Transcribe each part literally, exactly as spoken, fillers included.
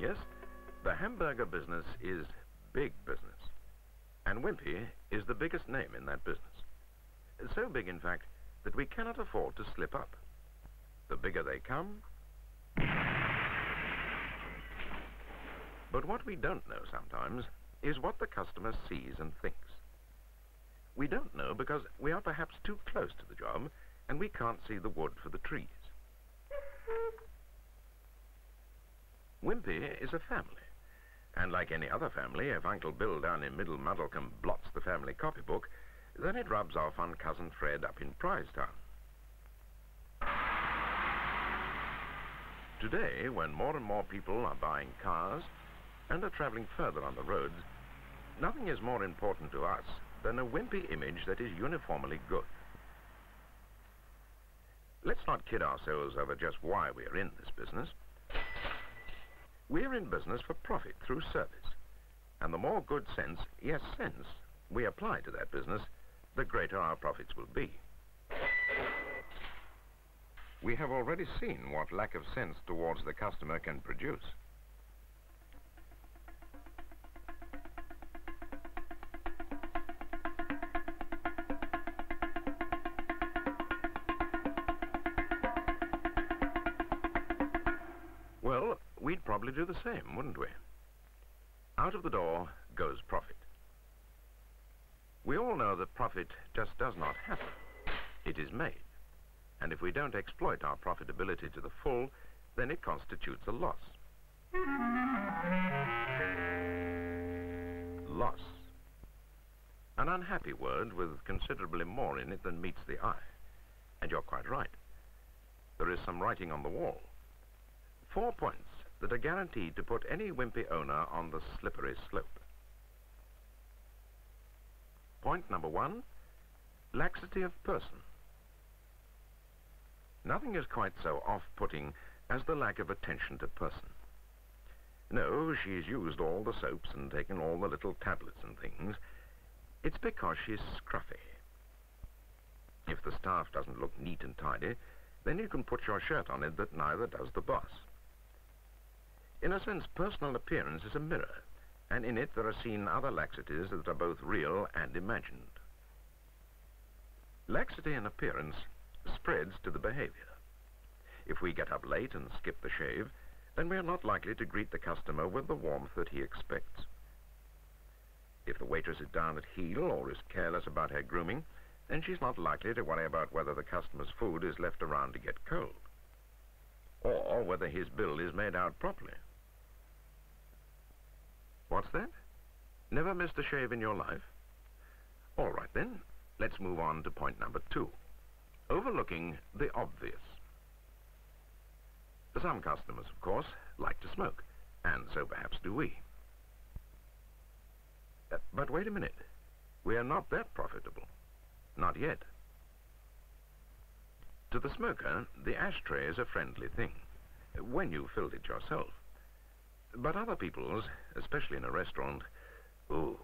Yes, the hamburger business is big business. And Wimpy is the biggest name in that business. So big, in fact, that we cannot afford to slip up. The bigger they come... But what we don't know sometimes is what the customer sees and thinks. We don't know because we are perhaps too close to the job and we can't see the wood for the trees. Wimpy is a family. And like any other family, if Uncle Bill down in Middle Muddlecombe blots the family copybook, then it rubs off on Cousin Fred up in Prizetown. Today, when more and more people are buying cars and are travelling further on the roads, nothing is more important to us than a Wimpy image that is uniformly good. Let's not kid ourselves over just why we're in this business. We're in business for profit through service. And the more good sense, yes, sense, we apply to that business, the greater our profits will be. We have already seen what lack of sense towards the customer can produce. Well, we'd probably do the same, wouldn't we? Out of the door goes profit. We all know that profit just does not happen. It is made. And if we don't exploit our profitability to the full, then it constitutes a loss. Loss. An unhappy word with considerably more in it than meets the eye. And you're quite right. There is some writing on the wall. Four points that are guaranteed to put any Wimpy owner on the slippery slope. Point number one, laxity of person. Nothing is quite so off-putting as the lack of attention to person. No, she's used all the soaps and taken all the little tablets and things. It's because she's scruffy. If the staff doesn't look neat and tidy, then you can put your shirt on it that neither does the boss. In a sense, personal appearance is a mirror, and in it there are seen other laxities that are both real and imagined. Laxity in appearance spreads to the behavior. If we get up late and skip the shave, then we are not likely to greet the customer with the warmth that he expects. If the waitress is down at heel or is careless about her grooming, then she's not likely to worry about whether the customer's food is left around to get cold, or whether his bill is made out properly. What's that? Never missed a shave in your life? All right then, let's move on to point number two. Overlooking the obvious. Some customers, of course, like to smoke, and so perhaps do we. Uh, but wait a minute. We are not that profitable. Not yet. To the smoker, the ashtray is a friendly thing, when you filled it yourself. But other people's, especially in a restaurant, ooh.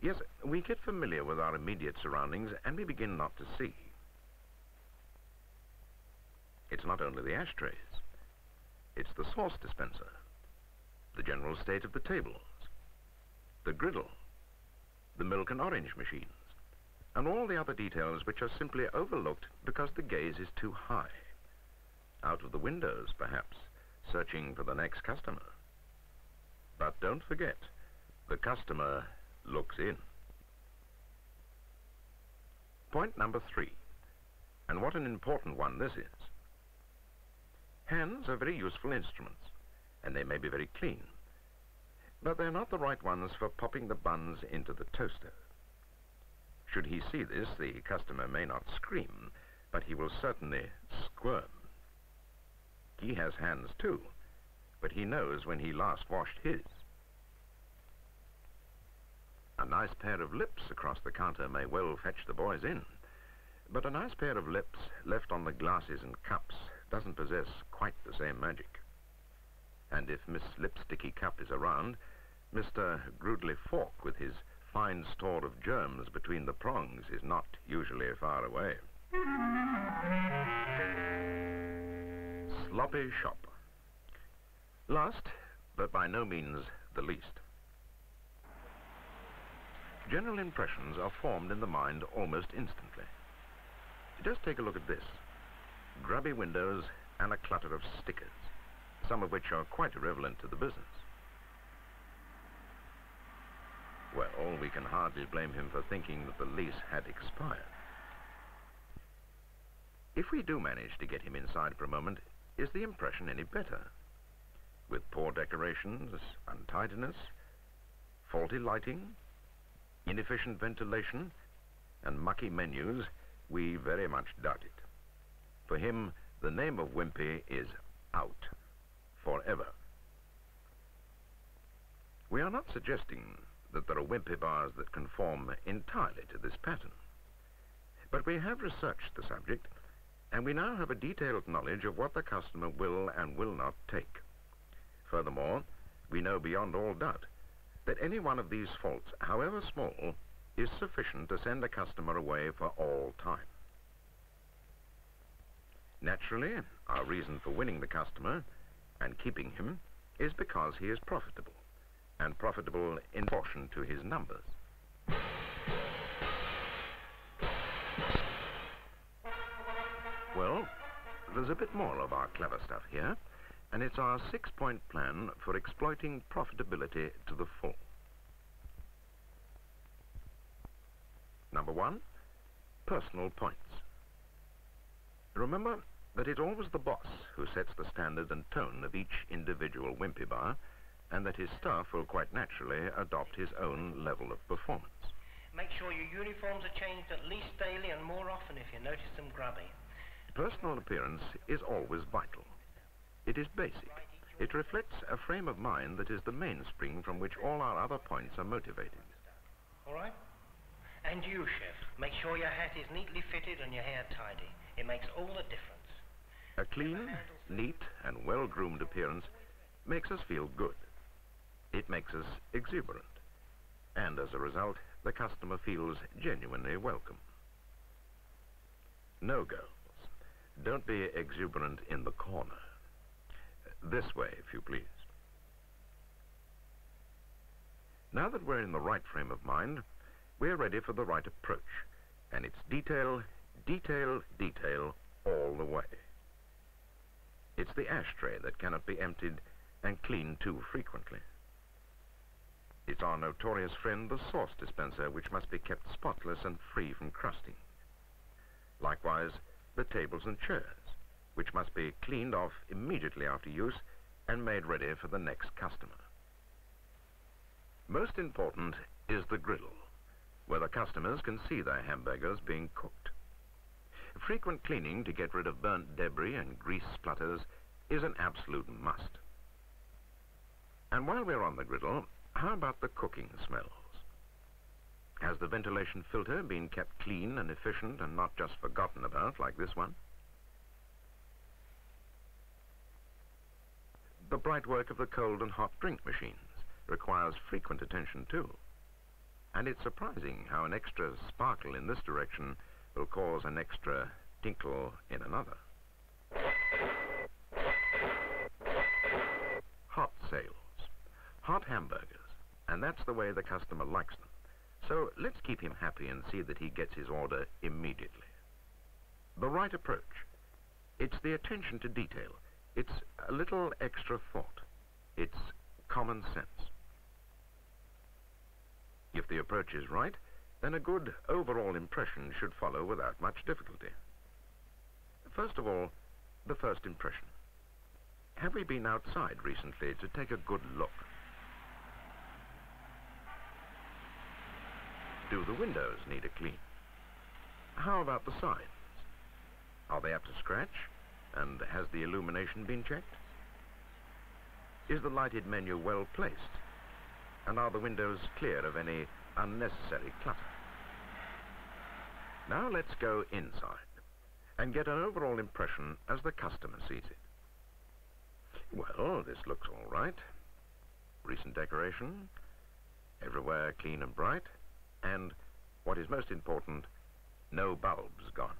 Yes, we get familiar with our immediate surroundings and we begin not to see. It's not only the ashtrays. It's the sauce dispenser, the general state of the tables, the griddle, the milk and orange machines, and all the other details which are simply overlooked because the gaze is too high. Out of the windows, perhaps, searching for the next customer. But don't forget, the customer looks in. Point number three, and what an important one this is. Hands are very useful instruments, and they may be very clean, but they're not the right ones for popping the buns into the toaster. Should he see this, the customer may not scream, but he will certainly squirm. He has hands too, but he knows when he last washed his. A nice pair of lips across the counter may well fetch the boys in, but a nice pair of lips left on the glasses and cups doesn't possess quite the same magic. And if Miss Lipsticky Cup is around, Mister Grudley Fork with his fine store of germs between the prongs is not usually far away. Sloppy shop. Last, but by no means the least. General impressions are formed in the mind almost instantly. Just take a look at this. Grubby windows and a clutter of stickers, some of which are quite irrelevant to the business. Well, we can hardly blame him for thinking that the lease had expired. If we do manage to get him inside for a moment, is the impression any better? With poor decorations, untidiness, faulty lighting, inefficient ventilation, and mucky menus, we very much doubt it. For him, the name of Wimpy is out forever. We are not suggesting that there are Wimpy bars that conform entirely to this pattern. But we have researched the subject, and we now have a detailed knowledge of what the customer will and will not take. Furthermore, we know beyond all doubt that any one of these faults, however small, is sufficient to send a customer away for all time. Naturally, our reason for winning the customer and keeping him is because he is profitable, and profitable in proportion to his numbers. Well, there's a bit more of our clever stuff here, and it's our six-point plan for exploiting profitability to the full. Number one, personal points. Remember that it's always the boss who sets the standard and tone of each individual Wimpy bar, and that his staff will quite naturally adopt his own level of performance. Make sure your uniforms are changed at least daily and more often if you notice them grubby. Personal appearance is always vital. It is basic. It reflects a frame of mind that is the mainspring from which all our other points are motivated. All right? And you, chef, make sure your hat is neatly fitted and your hair tidy. It makes all the difference. A clean, neat, and well-groomed appearance makes us feel good. It makes us exuberant, and as a result, the customer feels genuinely welcome. No, girls, don't be exuberant in the corner. This way, if you please. Now that we're in the right frame of mind, we're ready for the right approach, and it's detail, detail, detail all the way. It's the ashtray that cannot be emptied and cleaned too frequently. It's our notorious friend, the sauce dispenser, which must be kept spotless and free from crusting. Likewise, the tables and chairs, which must be cleaned off immediately after use and made ready for the next customer. Most important is the griddle, where the customers can see their hamburgers being cooked. Frequent cleaning to get rid of burnt debris and grease splatters is an absolute must. And while we're on the griddle, how about the cooking smells? Has the ventilation filter been kept clean and efficient and not just forgotten about like this one? The bright work of the cold and hot drink machines requires frequent attention too. And it's surprising how an extra sparkle in this direction will cause an extra tinkle in another. Hot sales. Hot hamburgers. And that's the way the customer likes them. So let's keep him happy and see that he gets his order immediately. The right approach. It's the attention to detail. It's a little extra thought. It's common sense. If the approach is right, then a good overall impression should follow without much difficulty. First of all, the first impression. Have we been outside recently to take a good look? Do the windows need a clean? How about the signs? Are they up to scratch? And has the illumination been checked? Is the lighted menu well placed? And are the windows clear of any unnecessary clutter? Now let's go inside and get an overall impression as the customer sees it. Well, this looks all right. Recent decoration, everywhere clean and bright, and, what is most important, no bulbs gone.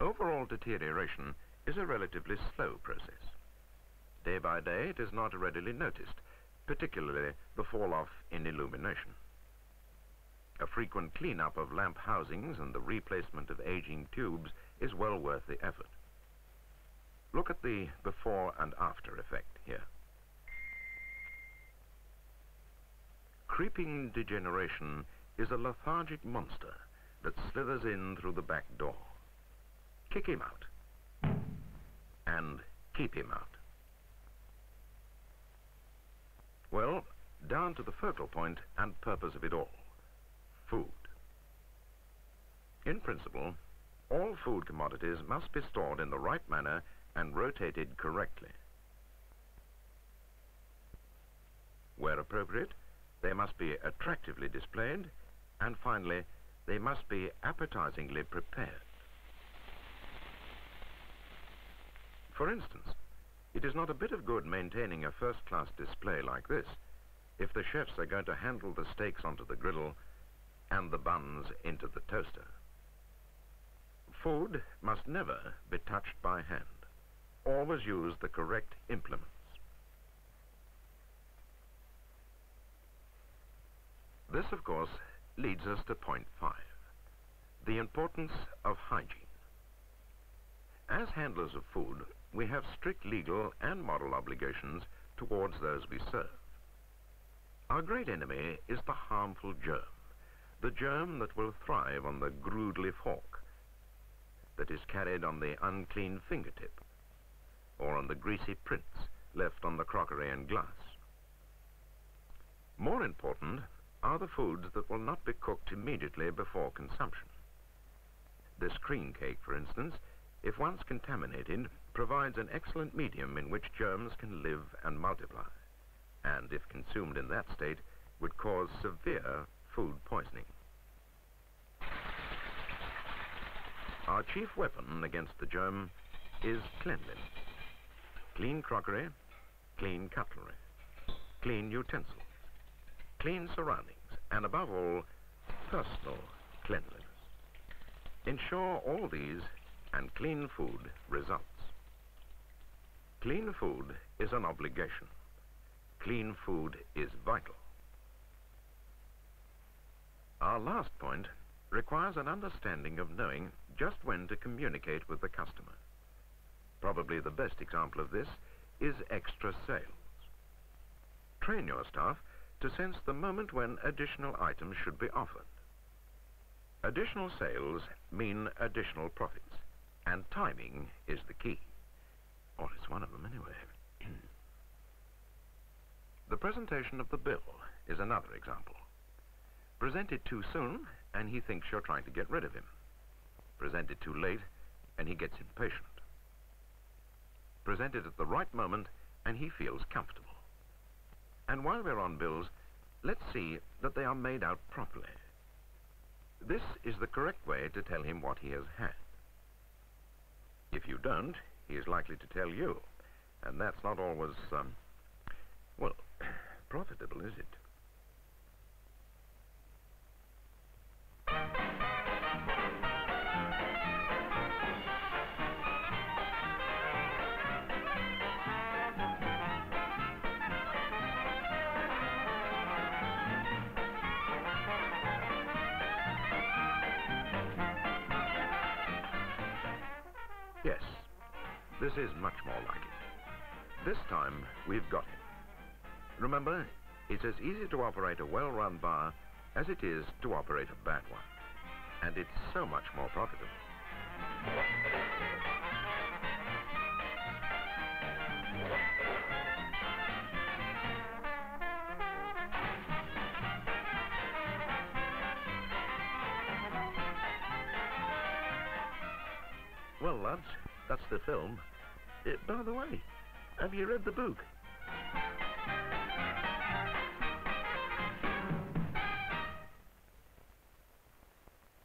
Overall deterioration is a relatively slow process. Day by day it is not readily noticed, particularly the fall-off in illumination. A frequent cleanup of lamp housings and the replacement of aging tubes is well worth the effort. Look at the before and after effect here. Creeping degeneration is a lethargic monster that slithers in through the back door. Kick him out and keep him out. Well, down to the focal point and purpose of it all, food. In principle, all food commodities must be stored in the right manner and rotated correctly. Where appropriate, they must be attractively displayed, and finally, they must be appetizingly prepared. For instance, it is not a bit of good maintaining a first-class display like this if the chefs are going to handle the steaks onto the griddle and the buns into the toaster. Food must never be touched by hand. Always use the correct implements. This, of course, leads us to point five, the importance of hygiene. As handlers of food, we have strict legal and moral obligations towards those we serve. Our great enemy is the harmful germ, the germ that will thrive on the crudely fork, that is carried on the unclean fingertip, or on the greasy prints left on the crockery and glass. More important are the foods that will not be cooked immediately before consumption. This cream cake, for instance, if once contaminated, provides an excellent medium in which germs can live and multiply, and if consumed in that state, would cause severe food poisoning. Our chief weapon against the germ is cleanliness. Clean crockery, clean cutlery, clean utensils, clean surroundings, and above all, personal cleanliness. Ensure all these and clean food results. Clean food is an obligation. Clean food is vital. Our last point requires an understanding of knowing just when to communicate with the customer. Probably the best example of this is extra sales. Train your staff to sense the moment when additional items should be offered. Additional sales mean additional profits, and timing is the key. Or it's one of them anyway. The presentation of the bill is another example. Present it too soon, and he thinks you're trying to get rid of him. Present it too late, and he gets impatient. Present it at the right moment, and he feels comfortable. And while we're on bills, let's see that they are made out properly. This is the correct way to tell him what he has had. If you don't, he is likely to tell you, and that's not always, um, well, profitable, is it? Yes, this is much more like it. This time, we've got him. Remember, it's as easy to operate a well-run bar as it is to operate a bad one. And it's so much more profitable. Well, lads, that's the film. Uh, by the way, have you read the book?